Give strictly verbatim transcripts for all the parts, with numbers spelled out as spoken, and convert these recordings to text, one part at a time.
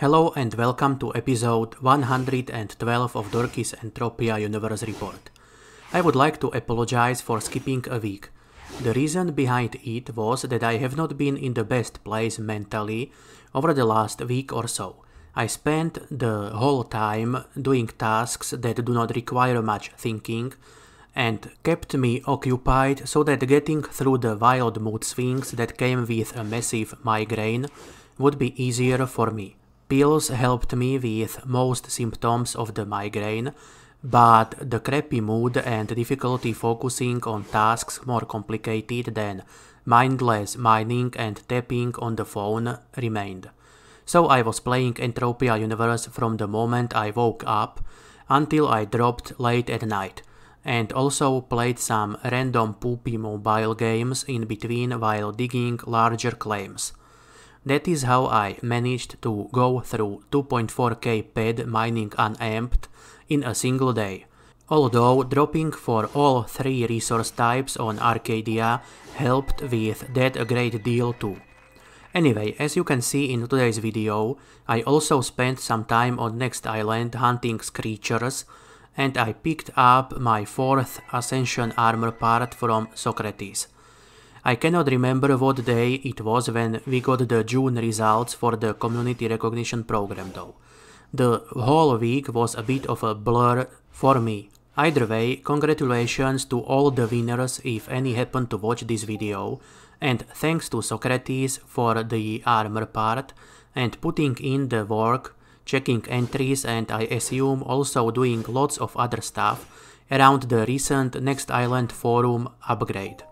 Hello and welcome to episode one hundred twelve of Dorki's Entropia Universe Report. I would like to apologize for skipping a week. The reason behind it was that I have not been in the best place mentally over the last week or so. I spent the whole time doing tasks that do not require much thinking and kept me occupied so that getting through the wild mood swings that came with a massive migraine would be easier for me. Pills helped me with most symptoms of the migraine, but the crappy mood and difficulty focusing on tasks more complicated than mindless mining and tapping on the phone remained. So I was playing Entropia Universe from the moment I woke up until I dropped late at night, and also played some random poopy mobile games in between while digging larger claims. That is how I managed to go through two point four K pad mining unamped in a single day, although dropping for all three resource types on Arcadia helped with that a great deal too. Anyway, as you can see in today's video, I also spent some time on Next Island hunting creatures, and I picked up my fourth Ascension armor part from Socrates. I cannot remember what day it was when we got the June results for the community recognition program though. The whole week was a bit of a blur for me. Either way, congratulations to all the winners if any happen to watch this video, and thanks to Socrates for the armor part and putting in the work, checking entries, and I assume also doing lots of other stuff around the recent Next Island forum upgrade.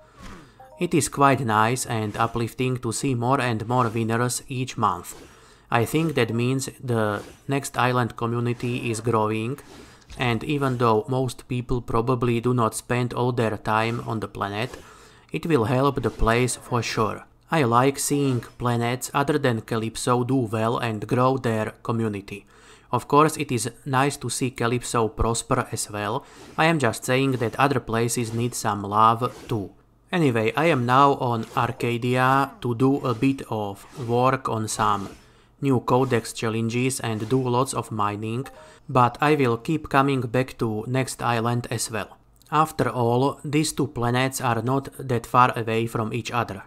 It is quite nice and uplifting to see more and more winners each month. I think that means the Next Island community is growing, and even though most people probably do not spend all their time on the planet, it will help the place for sure. I like seeing planets other than Calypso do well and grow their community. Of course, it is nice to see Calypso prosper as well. I am just saying that other places need some love too. Anyway, I am now on Arcadia to do a bit of work on some new Codex challenges and do lots of mining, but I will keep coming back to Next Island as well. After all, these two planets are not that far away from each other.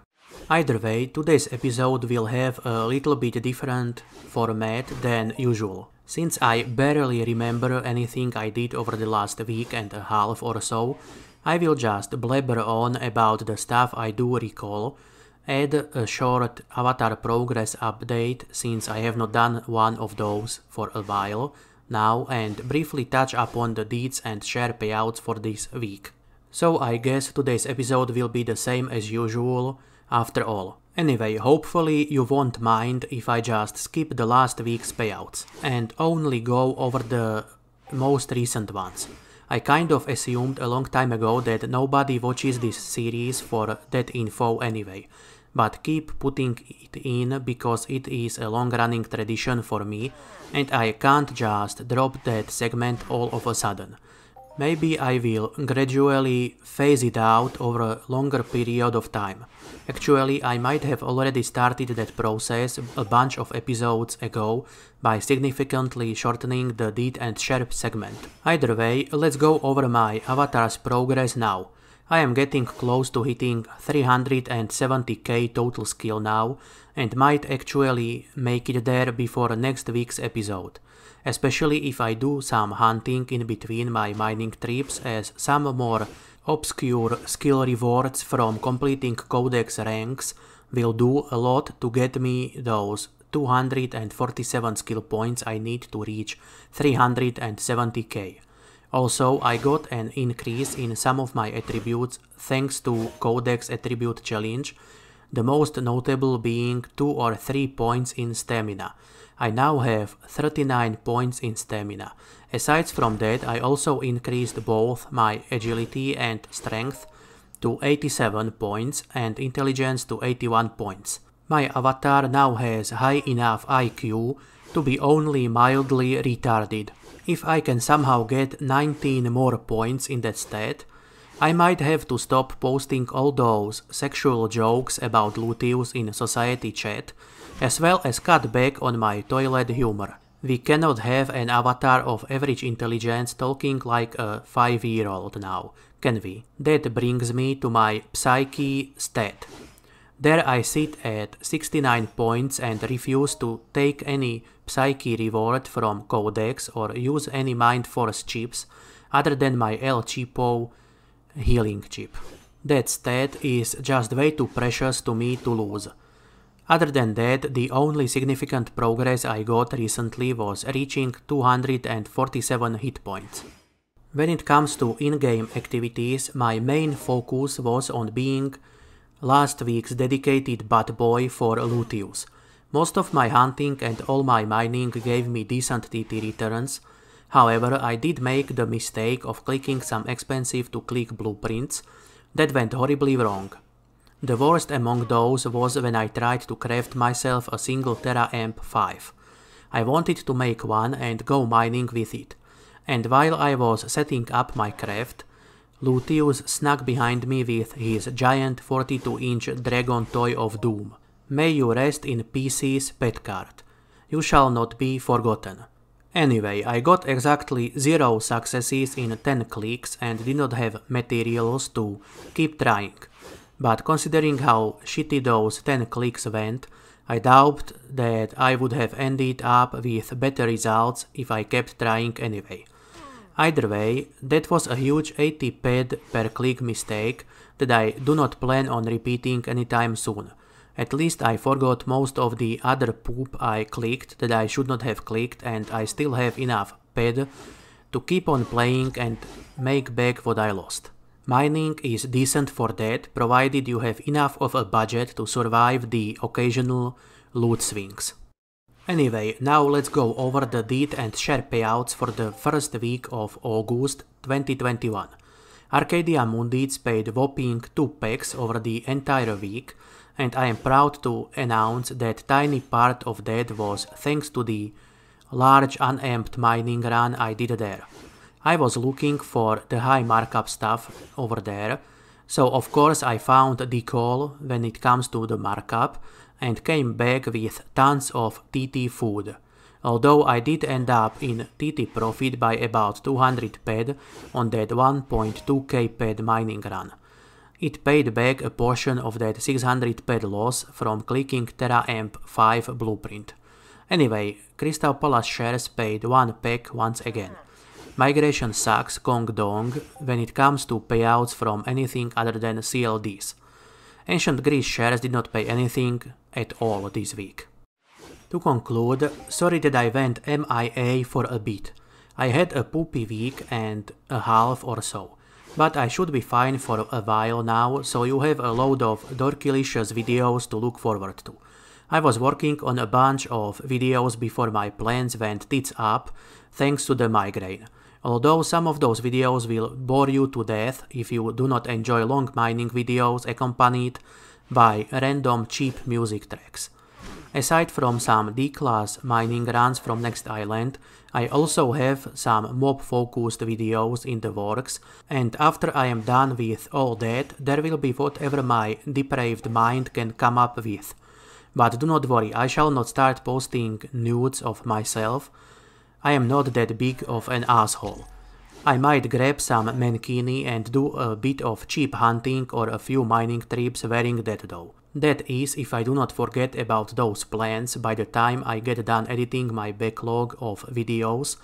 Either way, today's episode will have a little bit different format than usual. Since I barely remember anything I did over the last week and a half or so, I will just blabber on about the stuff I do recall, add a short avatar progress update since I have not done one of those for a while now, and briefly touch upon the deeds and share payouts for this week. So I guess today's episode will be the same as usual after all. Anyway, hopefully you won't mind if I just skip the last week's payouts and only go over the most recent ones. I kind of assumed a long time ago that nobody watches this series for that info anyway, but keep putting it in because it is a long-running tradition for me and I can't just drop that segment all of a sudden. Maybe I will gradually phase it out over a longer period of time. Actually, I might have already started that process a bunch of episodes ago by significantly shortening the Deeds and Shares segment. Either way, let's go over my avatar's progress now. I am getting close to hitting three hundred seventy K total skill now and might actually make it there before next week's episode. Especially if I do some hunting in between my mining trips, as some more obscure skill rewards from completing Codex ranks will do a lot to get me those two hundred forty-seven skill points I need to reach three hundred seventy K. Also, I got an increase in some of my attributes thanks to Codex attribute challenge, the most notable being two or three points in stamina. I now have thirty-nine points in stamina. Aside from that, I also increased both my agility and strength to eighty-seven points and intelligence to eighty-one points. My avatar now has high enough I Q to be only mildly retarded. If I can somehow get nineteen more points in that stat, I might have to stop posting all those sexual jokes about Lutius in society chat, as well as cut back on my toilet humor. We cannot have an avatar of average intelligence talking like a five-year-old now, can we? That brings me to my psyche stat. There I sit at sixty-nine points and refuse to take any psyche reward from Codex or use any Mind Force chips other than my El Cheapo healing chip. That stat is just way too precious to me to lose. Other than that, the only significant progress I got recently was reaching two hundred forty-seven hit points. When it comes to in-game activities, my main focus was on being last week's dedicated butt boy for Lutius. Most of my hunting and all my mining gave me decent T T returns, however I did make the mistake of clicking some expensive to click blueprints that went horribly wrong. The worst among those was when I tried to craft myself a single Terra Amp five. I wanted to make one and go mining with it, and while I was setting up my craft, Lutius snuck behind me with his giant forty-two inch Dragon Toy of Doom. May you rest in pieces, Petcart. You shall not be forgotten. Anyway, I got exactly zero successes in ten clicks and did not have materials to keep trying. But considering how shitty those ten clicks went, I doubt that I would have ended up with better results if I kept trying anyway. Either way, that was a huge eighty ped per click mistake that I do not plan on repeating anytime soon. At least I forgot most of the other poop I clicked that I should not have clicked, and I still have enough ped to keep on playing and make back what I lost. Mining is decent for that, provided you have enough of a budget to survive the occasional loot swings. Anyway, now let's go over the deed and share payouts for the first week of August twenty twenty-one. Arcadia Munditz paid whopping two packs over the entire week, and I am proud to announce that tiny part of that was thanks to the large unamped mining run I did there. I was looking for the high markup stuff over there, so of course I found the call when it comes to the markup and came back with tons of T T food, although I did end up in T T profit by about two hundred ped on that one point two K ped mining run. It paid back a portion of that six hundred ped loss from clicking Terra Amp five blueprint. Anyway, Crystal Palace shares paid one pack once again. Migration sucks Kong Dong when it comes to payouts from anything other than C L Ds. Ancient Greece shares did not pay anything at all this week. To conclude, sorry that I went M I A for a bit. I had a poopy week and a half or so, but I should be fine for a while now, so you have a load of dorkilicious videos to look forward to. I was working on a bunch of videos before my plans went tits up thanks to the migraine. Although some of those videos will bore you to death if you do not enjoy long mining videos accompanied by random cheap music tracks. Aside from some D class mining runs from Next Island, I also have some mob-focused videos in the works, and after I am done with all that, there will be whatever my depraved mind can come up with. But do not worry, I shall not start posting nudes of myself. I am not that big of an asshole. I might grab some mankini and do a bit of cheap hunting or a few mining trips wearing that though. That is, if I do not forget about those plans by the time I get done editing my backlog of videos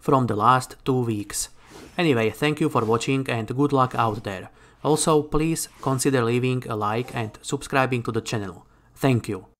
from the last two weeks. Anyway, thank you for watching and good luck out there. Also, please consider leaving a like and subscribing to the channel. Thank you.